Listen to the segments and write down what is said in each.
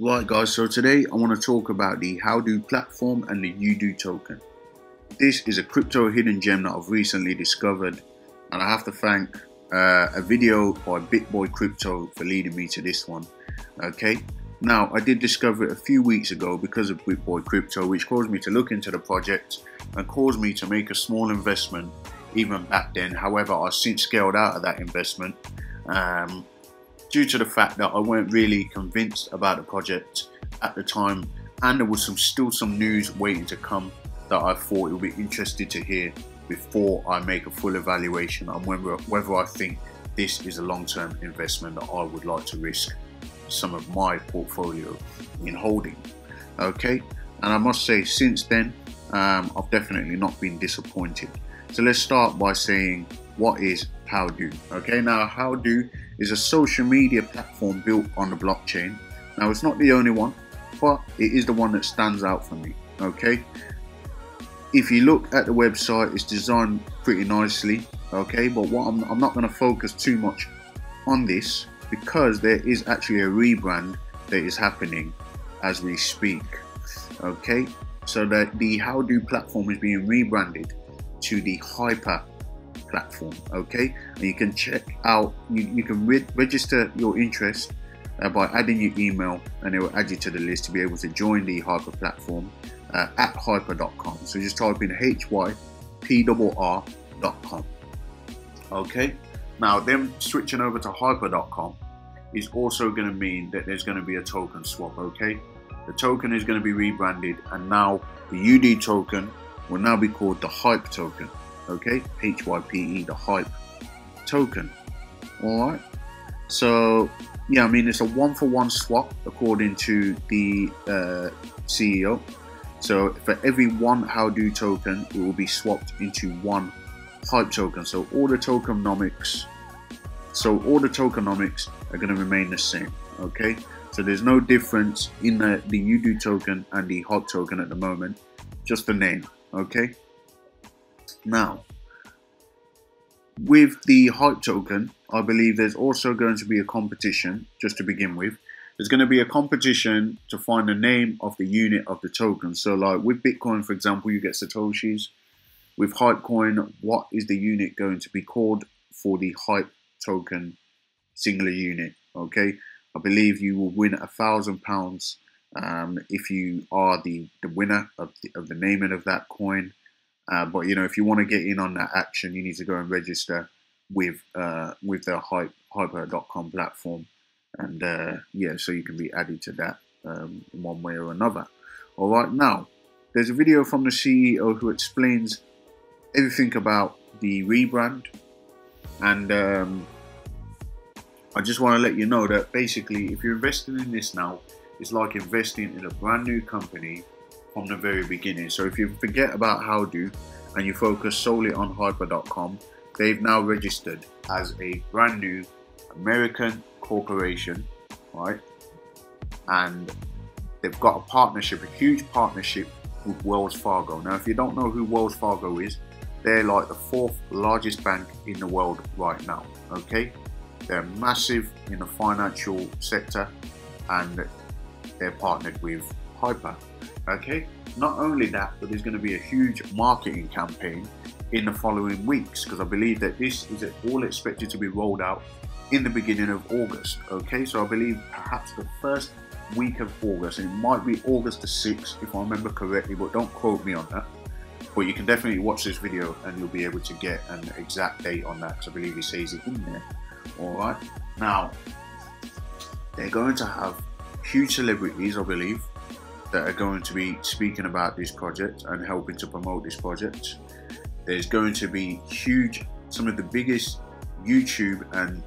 Right guys, so today I want to talk about the Howdoo platform and the UDOO token. This is a crypto hidden gem that I've recently discovered, and I have to thank a video by BitBoy Crypto for leading me to this one. Okay, now I did discover it a few weeks ago because of BitBoy Crypto, which caused me to look into the project and caused me to make a small investment even back then. However, I've since scaled out of that investment due to the fact that I weren't really convinced about the project at the time, and there was still some news waiting to come that I thought it would be interested to hear before I make a full evaluation on whether I think this is a long-term investment that I would like to risk some of my portfolio in holding. Okay, and I must say since then I've definitely not been disappointed. So let's start by saying, what is Howdoo? Okay, now Howdoo is a social media platform built on the blockchain. Now it's not the only one, but it is the one that stands out for me. Okay, if you look at the website, it's designed pretty nicely. Okay, but what I'm not going to focus too much on this because there is actually a rebrand that is happening as we speak. Okay, so that the Howdoo platform is being rebranded to the HYPRR platform. Okay, and you can check out, you can register your interest by adding your email, and it will add you to the list to be able to join the HYPRR platform at hypr.com. So just type in hyprr.com. okay, now them switching over to hypr.com is also going to mean that there's going to be a token swap. Okay, the token is going to be rebranded, and now the UDOO token will now be called the HYPE token. Okay, HYPE, the HYPE token. All right, so yeah, I mean it's a 1-for-1 swap according to the CEO. So for every one Howdoo token, it will be swapped into one HYPE token. So all the tokenomics are going to remain the same. Okay, so there's no difference in the UDOO token and the HYPE token at the moment, just the name. Okay, now with the HYPE token, I believe there's also going to be a competition. Just to begin with, there's going to be a competition to find the name of the unit of the token. So like with Bitcoin, for example, you get Satoshis. With HypeCoin, what is the unit going to be called for the HYPE token singular unit? Okay, I believe you will win £1,000 if you are the winner of the naming of that coin. But you know, if you want to get in on that action, you need to go and register with the hypr.com platform, and yeah, so you can be added to that in one way or another. All right, now there's a video from the CEO who explains everything about the rebrand, and I just want to let you know that basically if you're investing in this now, it's like investing in a brand new company from the very beginning. So if you forget about Howdoo and you focus solely on hypr.com, they've now registered as a brand new American corporation, right? And they've got a partnership, a huge partnership with Wells Fargo. Now if you don't know who Wells Fargo is, they're like the 4th largest bank in the world right now. Okay, they're massive in the financial sector, and they're partnered with HYPRR. Okay, not only that, but there's going to be a huge marketing campaign in the following weeks, because I believe that this is all expected to be rolled out in the beginning of August. Okay, so I believe perhaps the first week of August, and it might be August the 6th if I remember correctly, but don't quote me on that. But you can definitely watch this video and you'll be able to get an exact date on that, because I believe he says it in there. All right, now they're going to have huge celebrities, I believe, that are going to be speaking about this project and helping to promote this project. There's going to be huge, some of the biggest YouTube and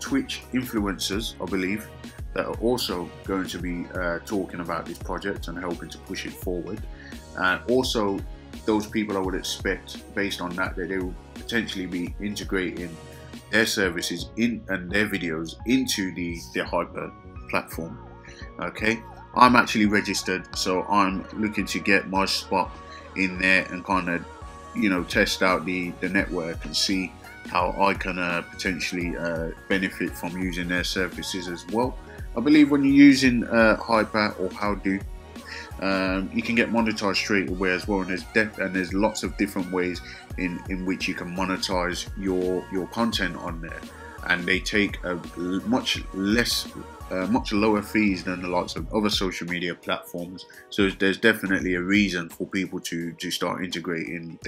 Twitch influencers, I believe, that are also going to be talking about this project and helping to push it forward. And also those people, I would expect based on that they will potentially be integrating their services in and their videos into the HYPRR platform. Okay, I'm actually registered, so I'm looking to get my spot in there and kind of, you know, test out the network and see how I can potentially benefit from using their services as well. I believe when you're using HYPRR or Howdoo, you can get monetized straight away as well, and there's lots of different ways in which you can monetize your content on there, and they take a much lower fees than the likes of other social media platforms. So there's definitely a reason for people to start integrating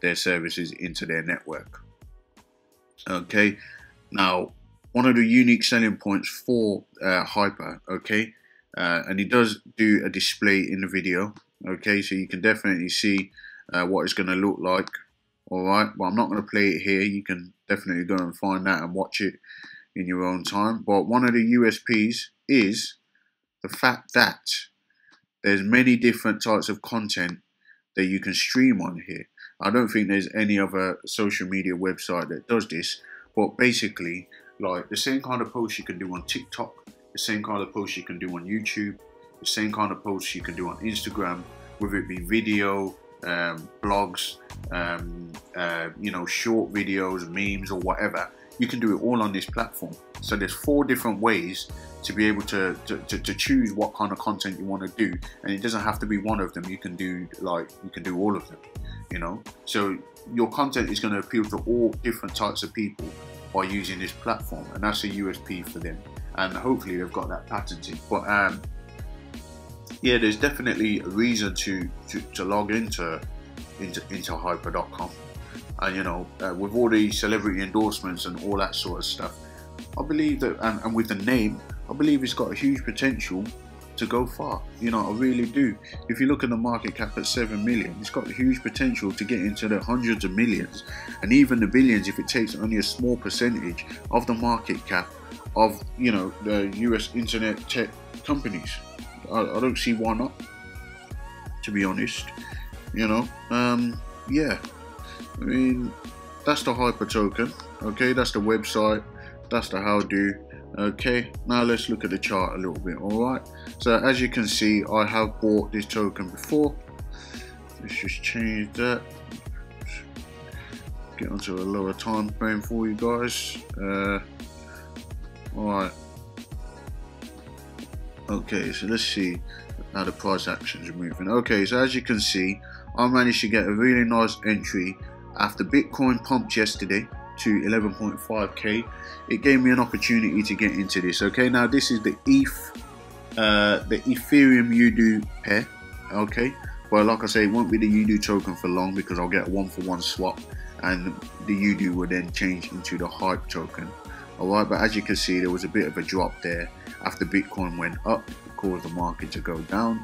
their services into their network. Okay, now one of the unique selling points for HYPRR, okay, and it does do a display in the video, okay, so you can definitely see what it's going to look like. All right, well, I'm not going to play it here. You can definitely go and find that and watch it in your own time. But one of the USPs is the fact that there's many different types of content that you can stream on here. I don't think there's any other social media website that does this, but basically, like, the same kind of posts you can do on TikTok, the same kind of posts you can do on YouTube, the same kind of posts you can do on Instagram, whether it be video, blogs, you know, short videos, memes, or whatever. You can do it all on this platform. So there's 4 different ways to be able to choose what kind of content you want to do, and it doesn't have to be one of them. You can do, like, you can do all of them, you know. So your content is going to appeal to all different types of people by using this platform, and that's a USP for them, and hopefully they've got that patented. But yeah, there's definitely a reason to log into HYPRR.com. And you know, with all the celebrity endorsements and all that sort of stuff, I believe that, and with the name, I believe it's got a huge potential to go far. You know, I really do. If you look at the market cap at 7 million, it's got a huge potential to get into the hundreds of millions and even the billions if it takes only a small percentage of the market cap of, you know, the US internet tech companies. I don't see why not, to be honest. You know, yeah. I mean, that's the HYPRR token, okay, that's the website, that's the Howdoo, okay. Now let's look at the chart a little bit, alright. So as you can see, I have bought this token before. Let's just change that, get onto a lower time frame for you guys. Alright, okay, so let's see how the price actions are moving. Okay, so as you can see, I managed to get a really nice entry after Bitcoin pumped yesterday to 11.5k. It gave me an opportunity to get into this. Okay, now this is the ETH, the Ethereum UDOO pair. Okay, well, like I say, it won't be the UDOO token for long because I'll get a 1-for-1 swap, and the UDOO will then change into the HYPRR token. All right, but as you can see, there was a bit of a drop there after Bitcoin went up, caused the market to go down,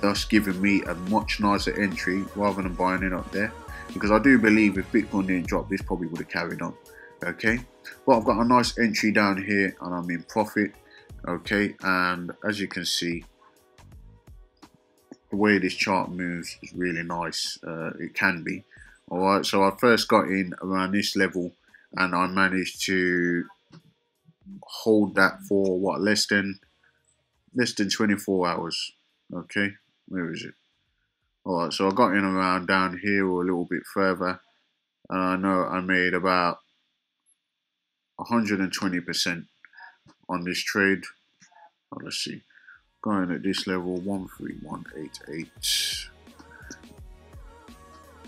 thus giving me a much nicer entry rather than buying it up there, because I do believe if Bitcoin didn't drop, this probably would have carried on. Okay, well, I've got a nice entry down here and I'm in profit. Okay, and as you can see, the way this chart moves is really nice. It can be. All right, so I first got in around this level and I managed to hold that for what, less than 24 hours. Okay, where is it? All right, so I got in around down here or a little bit further, and I know I made about 120% on this trade. Oh, let's see, going at this level 131.88.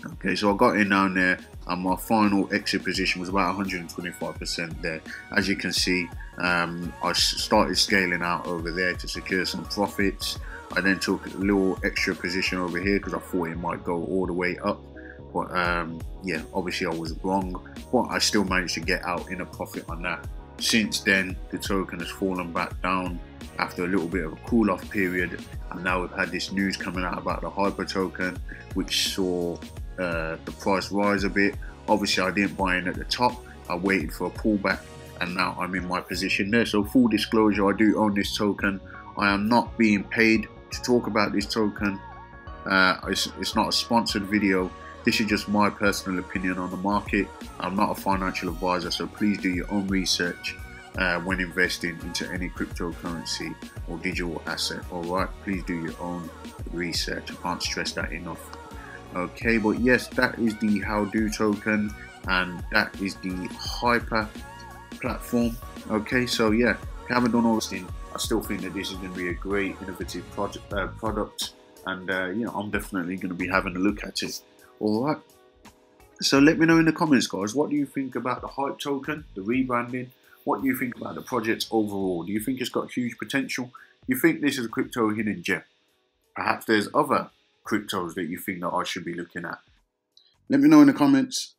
Okay, so I got in down there, and my final exit position was about 125% there. As you can see, I started scaling out over there to secure some profits. I then took a little extra position over here because I thought it might go all the way up, but yeah, obviously I was wrong, but I still managed to get out in a profit on that. Since then, the token has fallen back down after a little bit of a cool off period, and now we've had this news coming out about the HYPRR token, which saw the price rise a bit. Obviously I didn't buy in at the top, I waited for a pullback, and now I'm in my position there. So full disclosure, I do own this token. I am not being paid to talk about this token. It's not a sponsored video. This is just my personal opinion on the market. I'm not a financial advisor, so please do your own research when investing into any cryptocurrency or digital asset. All right, please do your own research. I can't stress that enough. Okay, but yes, that is the Howdoo token. and that is the HYPRR platform. Okay, so yeah, haven't done all this thing. I still think that this is going to be a great innovative product, and you know, I'm definitely going to be having a look at it. All right, so let me know in the comments, guys, what do you think about the HYPRR token, the rebranding? What do you think about the project overall? Do you think it's got huge potential? You think this is a crypto hidden gem? Perhaps there's other cryptos that you think that I should be looking at. Let me know in the comments.